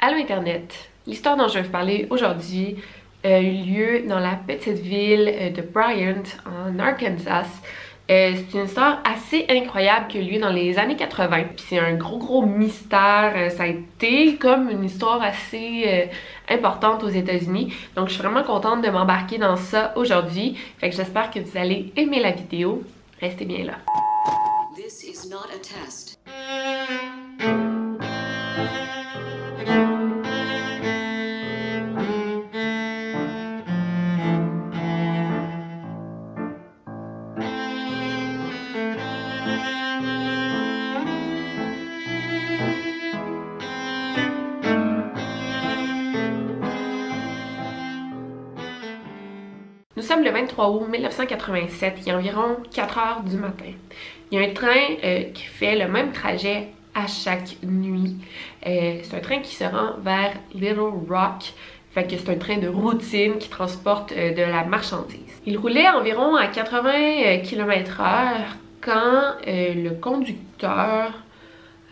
Allô Internet! L'histoire dont je vais vous parler aujourd'hui a eu lieu dans la petite ville de Bryant, en Arkansas. C'est une histoire assez incroyable qui a eu lieu dans les années 80. Puis c'est un gros mystère. Ça a été comme une histoire assez importante aux États-Unis. Donc je suis vraiment contente de m'embarquer dans ça aujourd'hui. Fait que j'espère que vous allez aimer la vidéo. Restez bien là. This is not a test. Nous sommes le 23 août 1987, il est environ 4 h du matin. Il y a un train qui fait le même trajet à chaque nuit. C'est un train qui se rend vers Little Rock, fait que c'est un train de routine qui transporte de la marchandise. Il roulait environ à 80 km/h quand le conducteur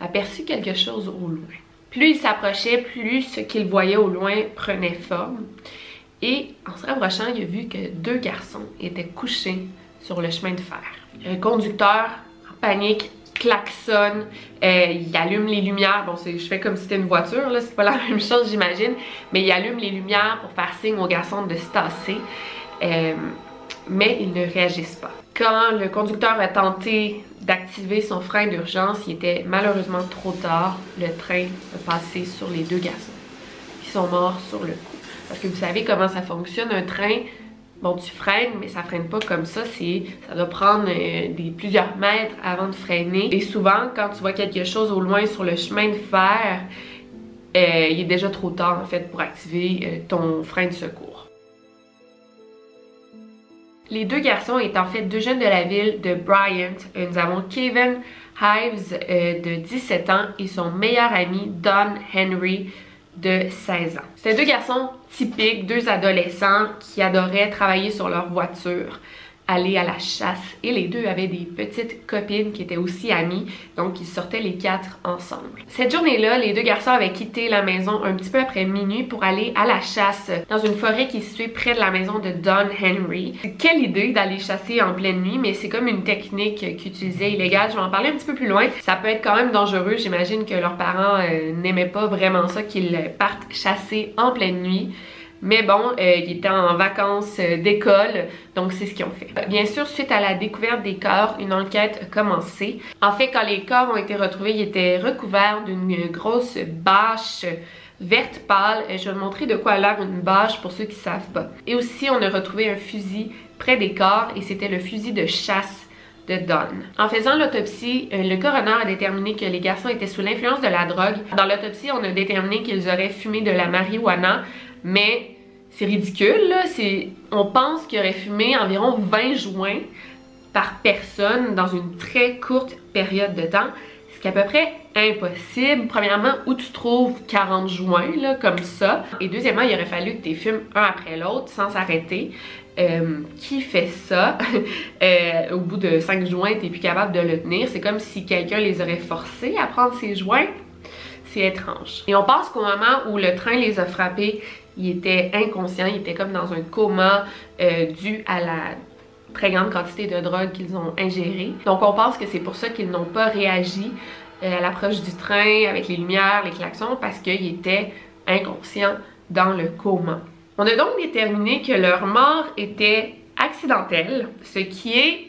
aperçut quelque chose au loin. Plus il s'approchait, plus ce qu'il voyait au loin prenait forme. Et en se rapprochant, il a vu que deux garçons étaient couchés sur le chemin de fer. Le conducteur, en panique, klaxonne, il allume les lumières. Bon, je fais comme si c'était une voiture, là, c'est pas la même chose, j'imagine. Mais il allume les lumières pour faire signe aux garçons de se tasser. Mais ils ne réagissent pas. Quand le conducteur a tenté d'activer son frein d'urgence, il était malheureusement trop tard. Le train a passé sur les deux garçons. Ils sont morts sur le coup. Parce que vous savez comment ça fonctionne, un train, bon tu freines, mais ça freine pas comme ça, ça doit prendre plusieurs mètres avant de freiner. Et souvent, quand tu vois quelque chose au loin sur le chemin de fer, il est déjà trop tard en fait pour activer ton frein de secours. Les deux garçons étaient en fait deux jeunes de la ville de Bryant. Nous avons Kevin Ives de 17 ans et son meilleur ami Don Henry de 16 ans. C'était deux garçons typiques, deux adolescents qui adoraient travailler sur leur voiture, aller à la chasse, et les deux avaient des petites copines qui étaient aussi amies, donc ils sortaient les quatre ensemble. Cette journée-là, les deux garçons avaient quitté la maison un petit peu après minuit pour aller à la chasse dans une forêt qui est située près de la maison de Don Henry. Quelle idée d'aller chasser en pleine nuit, mais c'est comme une technique qu'ils utilisaient illégale, je vais en parler un petit peu plus loin. Ça peut être quand même dangereux, j'imagine que leurs parents n'aimaient pas vraiment ça qu'ils partent chasser en pleine nuit. Mais bon, ils étaient en vacances d'école, donc c'est ce qu'ils ont fait. Bien sûr, suite à la découverte des corps, une enquête a commencé. En fait, quand les corps ont été retrouvés, ils étaient recouverts d'une grosse bâche verte pâle. Je vais vous montrer de quoi a l'air une bâche pour ceux qui ne savent pas. Et aussi, on a retrouvé un fusil près des corps et c'était le fusil de chasse de Don. En faisant l'autopsie, le coroner a déterminé que les garçons étaient sous l'influence de la drogue. Dans l'autopsie, on a déterminé qu'ils auraient fumé de la marijuana, mais c'est ridicule, là. On pense qu'il aurait fumé environ 20 joints par personne dans une très courte période de temps, ce qui est à peu près impossible. Premièrement, où tu trouves 40 joints, là, comme ça. Et deuxièmement, il aurait fallu que tu fumes un après l'autre sans s'arrêter. Qui fait ça? Au bout de 5 joints, t'es plus capable de le tenir. C'est comme si quelqu'un les aurait forcés à prendre ses joints. C'est étrange. Et on pense qu'au moment où le train les a frappés, il était inconscient, il était comme dans un coma dû à la très grande quantité de drogue qu'ils ont ingérée. Donc on pense que c'est pour ça qu'ils n'ont pas réagi à l'approche du train avec les lumières, les klaxons, parce qu'ils étaient inconscients dans le coma. On a donc déterminé que leur mort était accidentelle, ce qui est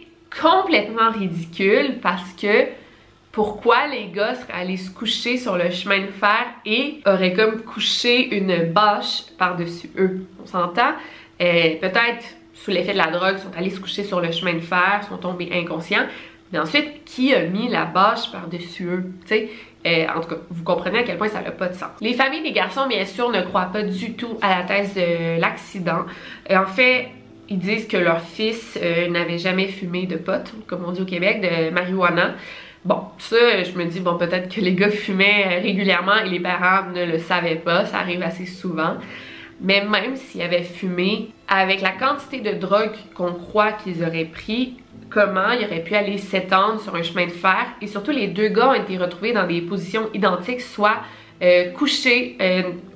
complètement ridicule parce que pourquoi les gars seraient allés se coucher sur le chemin de fer et auraient comme couché une bâche par-dessus eux? On s'entend? Peut-être sous l'effet de la drogue, sont allés se coucher sur le chemin de fer, sont tombés inconscients. Mais ensuite, qui a mis la bâche par-dessus eux? Tu sais, en tout cas, vous comprenez à quel point ça n'a pas de sens. Les familles des garçons, bien sûr, ne croient pas du tout à la thèse de l'accident. En fait, ils disent que leur fils n'avait jamais fumé de pot, comme on dit au Québec, de marijuana. Bon, ça, je me dis, bon, peut-être que les gars fumaient régulièrement et les parents ne le savaient pas, ça arrive assez souvent. Mais même s'ils avaient fumé, avec la quantité de drogue qu'on croit qu'ils auraient pris, comment ils auraient pu aller s'étendre sur un chemin de fer? Et surtout, les deux gars ont été retrouvés dans des positions identiques, soit couché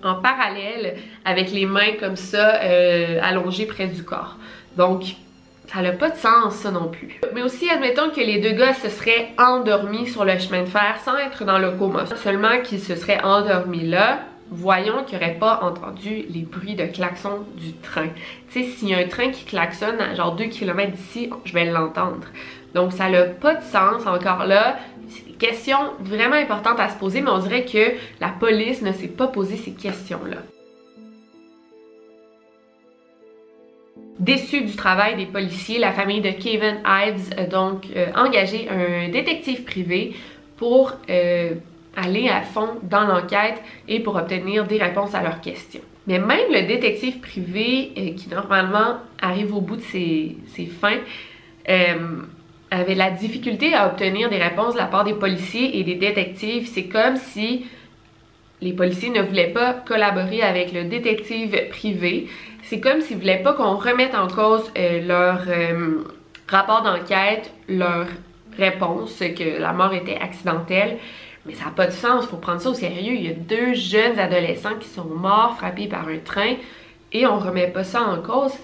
en parallèle avec les mains comme ça allongées près du corps. Donc, ça n'a pas de sens ça non plus. Mais aussi, admettons que les deux gars se seraient endormis sur le chemin de fer sans être dans le coma. Seulement qu'ils se seraient endormis là, voyons qu'ils n'auraient pas entendu les bruits de klaxon du train. Tu sais, s'il y a un train qui klaxonne à genre 2 km d'ici, je vais l'entendre. Donc ça n'a pas de sens encore là. C'est des questions vraiment importantes à se poser, mais on dirait que la police ne s'est pas posé ces questions-là. Déçue du travail des policiers, la famille de Kevin Ives a donc engagé un détective privé pour aller à fond dans l'enquête et pour obtenir des réponses à leurs questions. Mais même le détective privé, qui normalement arrive au bout de ses fins, avait la difficulté à obtenir des réponses de la part des policiers et des détectives. C'est comme si les policiers ne voulaient pas collaborer avec le détective privé. C'est comme s'ils ne voulaient pas qu'on remette en cause leur rapport d'enquête, leur réponse, que la mort était accidentelle. Mais ça n'a pas de sens, il faut prendre ça au sérieux. Il y a deux jeunes adolescents qui sont morts, frappés par un train, et on ne remet pas ça en cause.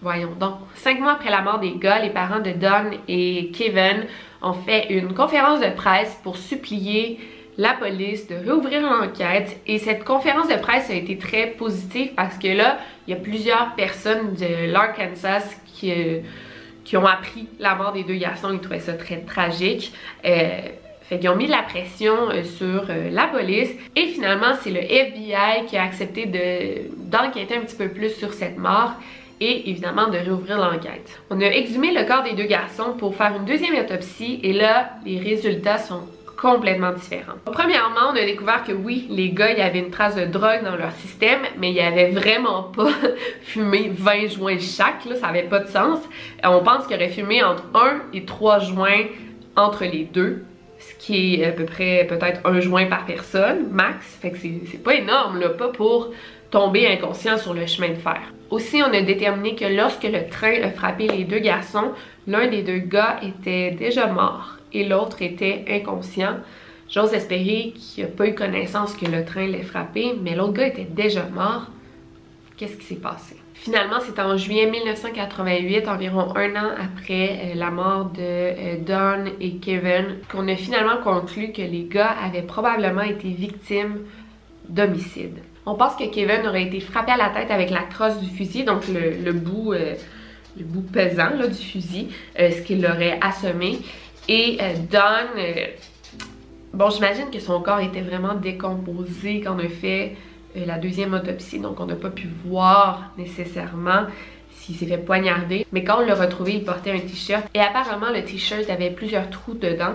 Voyons donc. 5 mois après la mort des gars, les parents de Don et Kevin ont fait une conférence de presse pour supplier la police de réouvrir l'enquête. Et cette conférence de presse a été très positive parce que là, il y a plusieurs personnes de l'Arkansas qui ont appris la mort des deux garçons. Ils trouvaient ça très tragique. Fait qu'ils ont mis de la pression sur la police. Et finalement, c'est le FBI qui a accepté d'enquêter un petit peu plus sur cette mort et évidemment de réouvrir l'enquête. On a exhumé le corps des deux garçons pour faire une deuxième autopsie et là, les résultats sont complètement différents. Premièrement, on a découvert que oui, les gars, il y avait une trace de drogue dans leur système, mais il n'y avait vraiment pas fumé 20 joints chaque, là, ça n'avait pas de sens. On pense qu'il aurait fumé entre 1 et 3 joints entre les deux, ce qui est à peu près peut-être 1 joint par personne, max. Fait que c'est pas énorme, là, pas pour tomber inconscient sur le chemin de fer. Aussi, on a déterminé que lorsque le train a frappé les deux garçons, l'un des deux gars était déjà mort et l'autre était inconscient. J'ose espérer qu'il n'a pas eu connaissance que le train l'ait frappé, mais l'autre gars était déjà mort. Qu'est-ce qui s'est passé? Finalement, c'est en juillet 1988, environ 1 an après la mort de Don et Kevin, qu'on a finalement conclu que les gars avaient probablement été victimes d'homicide. On pense que Kevin aurait été frappé à la tête avec la crosse du fusil, donc le bout pesant là, du fusil, ce qui l'aurait assommé. Et Don, bon, j'imagine que son corps était vraiment décomposé quand on a fait la deuxième autopsie, donc on n'a pas pu voir nécessairement s'il s'est fait poignarder. Mais quand on l'a retrouvé, il portait un t-shirt et apparemment le t-shirt avait plusieurs trous dedans,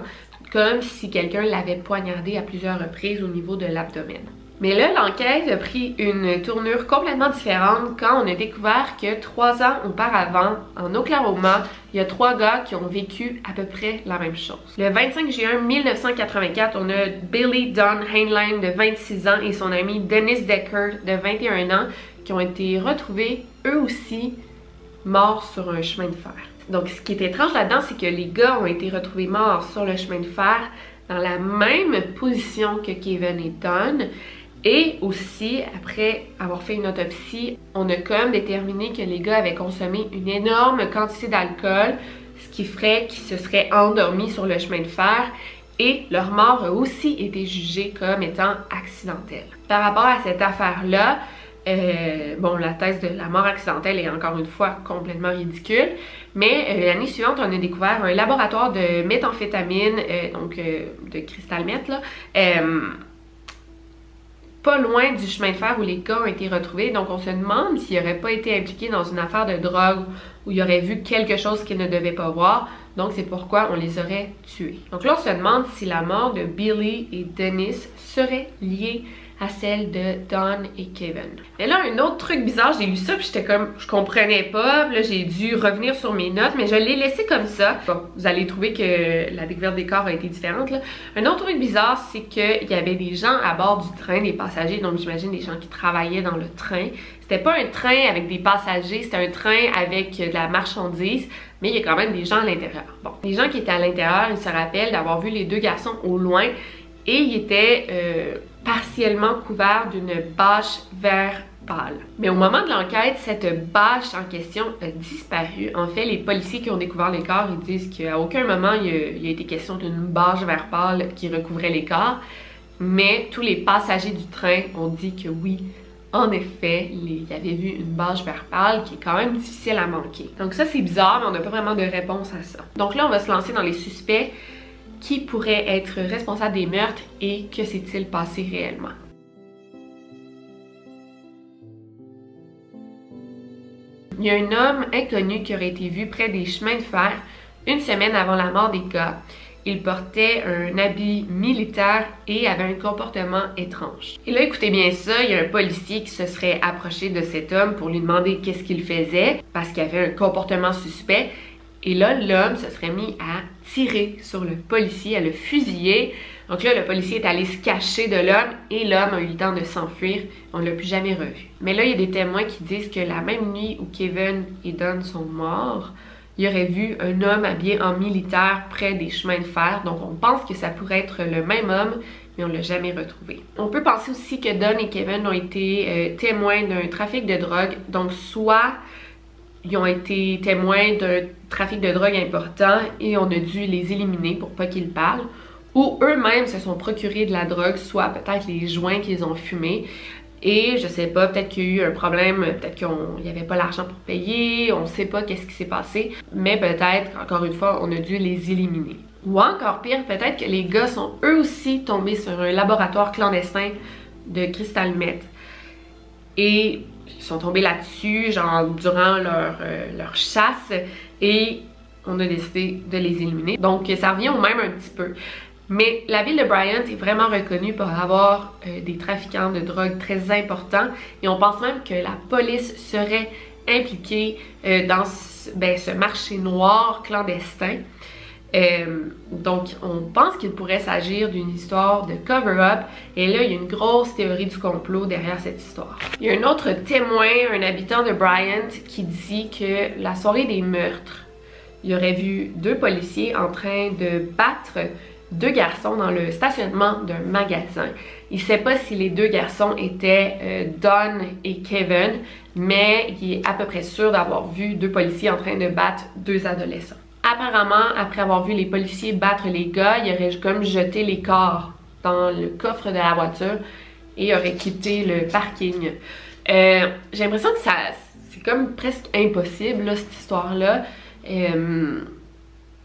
comme si quelqu'un l'avait poignardé à plusieurs reprises au niveau de l'abdomen. Mais là, l'enquête a pris une tournure complètement différente quand on a découvert que 3 ans auparavant, en Oklahoma, il y a 3 gars qui ont vécu à peu près la même chose. Le 25 juin 1984, on a Billy Don Heinlein de 26 ans et son ami Dennis Decker de 21 ans qui ont été retrouvés, eux aussi, morts sur un chemin de fer. Donc, ce qui est étrange là-dedans, c'est que les gars ont été retrouvés morts sur le chemin de fer dans la même position que Kevin et Don. Et aussi, après avoir fait une autopsie, on a comme déterminé que les gars avaient consommé une énorme quantité d'alcool, ce qui ferait qu'ils se seraient endormis sur le chemin de fer et leur mort a aussi été jugée comme étant accidentelle. Par rapport à cette affaire-là, bon, la thèse de la mort accidentelle est encore une fois complètement ridicule, mais l'année suivante, on a découvert un laboratoire de méthamphétamine, donc de cristal meth, là, pas loin du chemin de fer où les gars ont été retrouvés. Donc on se demande s'il n'aurait pas été impliqué dans une affaire de drogue où il aurait vu quelque chose qu'il ne devait pas voir. Donc c'est pourquoi on les aurait tués. Donc là, on se demande si la mort de Billy et Dennis serait liée à celle de Don et Kevin. Mais là, un autre truc bizarre, j'ai lu ça puis j'étais comme, je comprenais pas, puis là j'ai dû revenir sur mes notes, mais je l'ai laissé comme ça. Bon, vous allez trouver que la découverte des corps a été différente là. Un autre truc bizarre, c'est qu'il y avait des gens à bord du train, des passagers, donc j'imagine des gens qui travaillaient dans le train. C'était pas un train avec des passagers, c'était un train avec de la marchandise, mais il y a quand même des gens à l'intérieur. Bon, les gens qui étaient à l'intérieur, ils se rappellent d'avoir vu les deux garçons au loin et ils étaient partiellement couvert d'une bâche vert pâle. Mais au moment de l'enquête, cette bâche en question a disparu. En fait, les policiers qui ont découvert les corps, ils disent qu'à aucun moment il a été question d'une bâche vert pâle qui recouvrait les corps, mais tous les passagers du train ont dit que oui, en effet, il y avait vu une bâche vert pâle qui est quand même difficile à manquer. Donc ça, c'est bizarre, mais on n'a pas vraiment de réponse à ça. Donc là, on va se lancer dans les suspects. Qui pourrait être responsable des meurtres et que s'est-il passé réellement? Il y a un homme inconnu qui aurait été vu près des chemins de fer une semaine avant la mort des gars. Il portait un habit militaire et avait un comportement étrange. Et là, écoutez bien ça, il y a un policier qui se serait approché de cet homme pour lui demander qu'est-ce qu'il faisait parce qu'il avait un comportement suspect. Et là, l'homme se serait mis à tirer sur le policier, à le fusiller. Donc là, le policier est allé se cacher de l'homme et l'homme a eu le temps de s'enfuir. On ne l'a plus jamais revu. Mais là, il y a des témoins qui disent que la même nuit où Kevin et Don sont morts, il aurait vu un homme habillé en militaire près des chemins de fer. Donc on pense que ça pourrait être le même homme, mais on ne l'a jamais retrouvé. On peut penser aussi que Don et Kevin ont été témoins d'un trafic de drogue. Donc soit ils ont été témoins d'un trafic de drogue important et on a dû les éliminer pour pas qu'ils parlent, ou eux-mêmes se sont procurés de la drogue, soit peut-être les joints qu'ils ont fumés, et je sais pas, peut-être qu'il y a eu un problème, peut-être qu'il n'y avait pas l'argent pour payer, on sait pas qu'est-ce qui s'est passé, mais peut-être qu'encore une fois, on a dû les éliminer. Ou encore pire, peut-être que les gars sont eux aussi tombés sur un laboratoire clandestin de cristal meth. Et ils sont tombés là-dessus, genre durant leur chasse, et on a décidé de les éliminer. Donc ça revient au même un petit peu. Mais la ville de Bryant est vraiment reconnue pour avoir des trafiquants de drogue très importants, et on pense même que la police serait impliquée dans ce marché noir clandestin. Donc on pense qu'il pourrait s'agir d'une histoire de cover-up, et là il y a une grosse théorie du complot derrière cette histoire. Il y a un autre témoin, un habitant de Bryant, qui dit que la soirée des meurtres, il aurait vu deux policiers en train de battre deux garçons dans le stationnement d'un magasin. Il sait pas si les deux garçons étaient Don et Kevin, mais il est à peu près sûr d'avoir vu deux policiers en train de battre deux adolescents. Apparemment, après avoir vu les policiers battre les gars, il aurait comme jeté les corps dans le coffre de la voiture et aurait quitté le parking. J'ai l'impression que ça, c'est comme presque impossible là, cette histoire-là.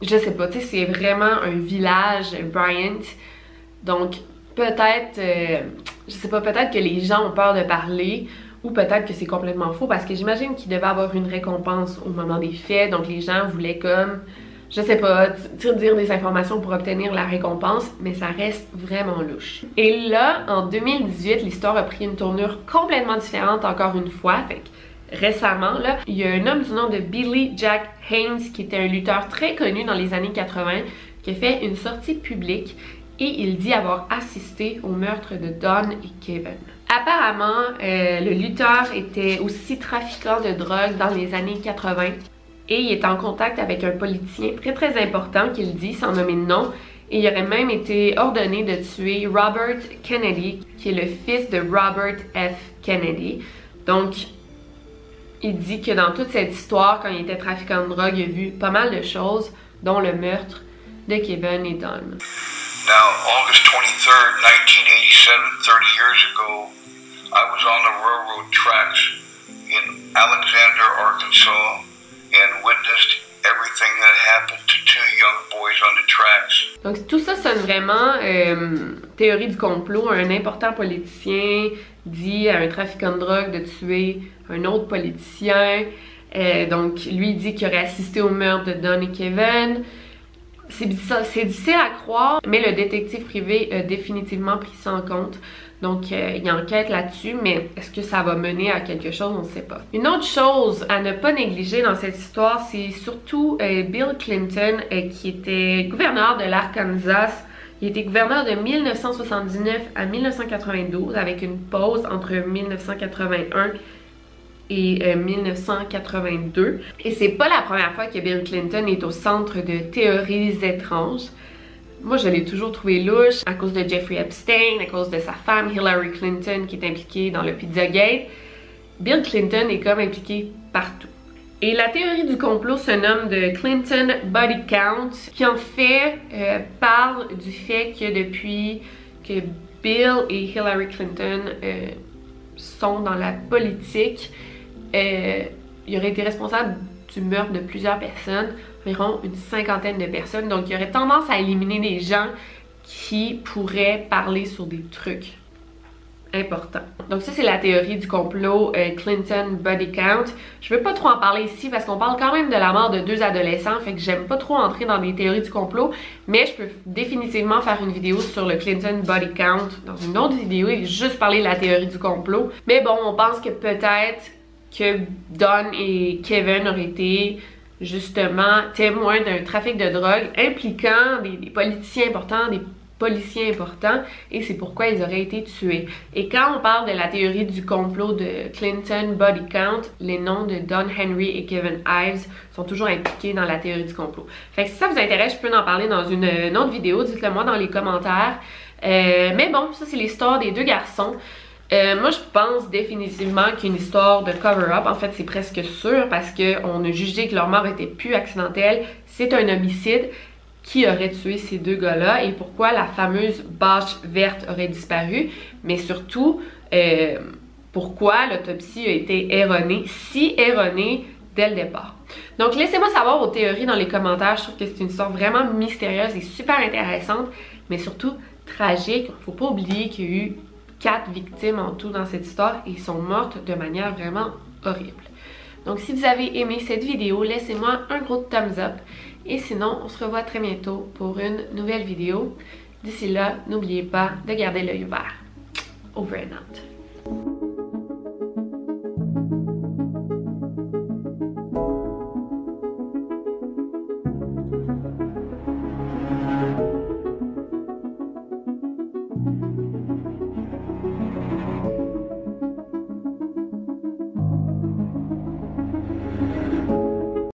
Je sais pas, tu sais, c'est vraiment un village, Bryant. Donc peut-être, je sais pas, peut-être que les gens ont peur de parler. Ou peut-être que c'est complètement faux, parce que j'imagine qu'il devait avoir une récompense au moment des faits, donc les gens voulaient comme, je sais pas, dire des informations pour obtenir la récompense, mais ça reste vraiment louche. Et là, en 2018, l'histoire a pris une tournure complètement différente encore une fois, fait que récemment, là, il y a un homme du nom de Billy Jack Haynes, qui était un lutteur très connu dans les années 80, qui a fait une sortie publique, et il dit avoir assisté au meurtre de Don et Kevin. Apparemment, le lutteur était aussi trafiquant de drogue dans les années 80 et il est en contact avec un politicien très important qu'il dit, sans nommer de nom, et il aurait même été ordonné de tuer Robert Kennedy, qui est le fils de Robert F. Kennedy. Donc, il dit que dans toute cette histoire, quand il était trafiquant de drogue, il a vu pas mal de choses, dont le meurtre de Kevin et Don. Now, August 23rd, 1987, 30 years ago, I was on the railroad tracks in Alexander, Arkansas, and witnessed everything that happened to two young boys on the tracks. Donc tout ça sonne vraiment théorie du complot. Un important politicien dit à un trafiquant de drogue de tuer un autre politicien. Donc lui dit qu'il aurait assisté au meurtre de Don et Kevin. C'est difficile à croire, mais le détective privé a définitivement pris ça en compte. Donc, il enquête là-dessus, mais est-ce que ça va mener à quelque chose? On ne sait pas. Une autre chose à ne pas négliger dans cette histoire, c'est surtout Bill Clinton, qui était gouverneur de l'Arkansas. Il était gouverneur de 1979 à 1992, avec une pause entre 1981 et 1982. Et c'est pas la première fois que Bill Clinton est au centre de théories étranges. Moi, je l'ai toujours trouvé louche à cause de Jeffrey Epstein, à cause de sa femme Hillary Clinton qui est impliquée dans le Pizzagate. Bill Clinton est comme impliqué partout. Et la théorie du complot se nomme de Clinton Body Count, qui en fait parle du fait que depuis que Bill et Hillary Clinton sont dans la politique, il aurait été responsable du meurtre de plusieurs personnes, environ une cinquantaine de personnes. Donc, il aurait tendance à éliminer des gens qui pourraient parler sur des trucs importants. Donc ça, c'est la théorie du complot Clinton Body Count. Je veux pas trop en parler ici parce qu'on parle quand même de la mort de deux adolescents, fait que j'aime pas trop entrer dans des théories du complot, mais je peux définitivement faire une vidéo sur le Clinton Body Count dans une autre vidéo et juste parler de la théorie du complot. Mais bon, on pense que peut-être que Don et Kevin auraient été justement témoins d'un trafic de drogue impliquant des politiciens importants, des policiers importants, et c'est pourquoi ils auraient été tués. Et quand on parle de la théorie du complot de Clinton Body Count, les noms de Don Henry et Kevin Ives sont toujours impliqués dans la théorie du complot. Fait que si ça vous intéresse, je peux en parler dans une autre vidéo, dites-le moi dans les commentaires. Mais bon, ça c'est l'histoire des deux garçons. Moi, je pense définitivement qu'il y a une histoire de cover-up. En fait, c'est presque sûr parce qu'on a jugé que leur mort était plus accidentelle. C'est un homicide. Qui aurait tué ces deux gars-là et pourquoi la fameuse bâche verte aurait disparu, mais surtout pourquoi l'autopsie a été erronée, si erronée dès le départ. Donc laissez-moi savoir vos théories dans les commentaires, je trouve que c'est une histoire vraiment mystérieuse et super intéressante, mais surtout tragique. Faut pas oublier qu'il y a eu 4 victimes en tout dans cette histoire et sont mortes de manière vraiment horrible. Donc si vous avez aimé cette vidéo, laissez-moi un gros thumbs up. Et sinon, on se revoit très bientôt pour une nouvelle vidéo. D'ici là, n'oubliez pas de garder l'œil ouvert. Over and out.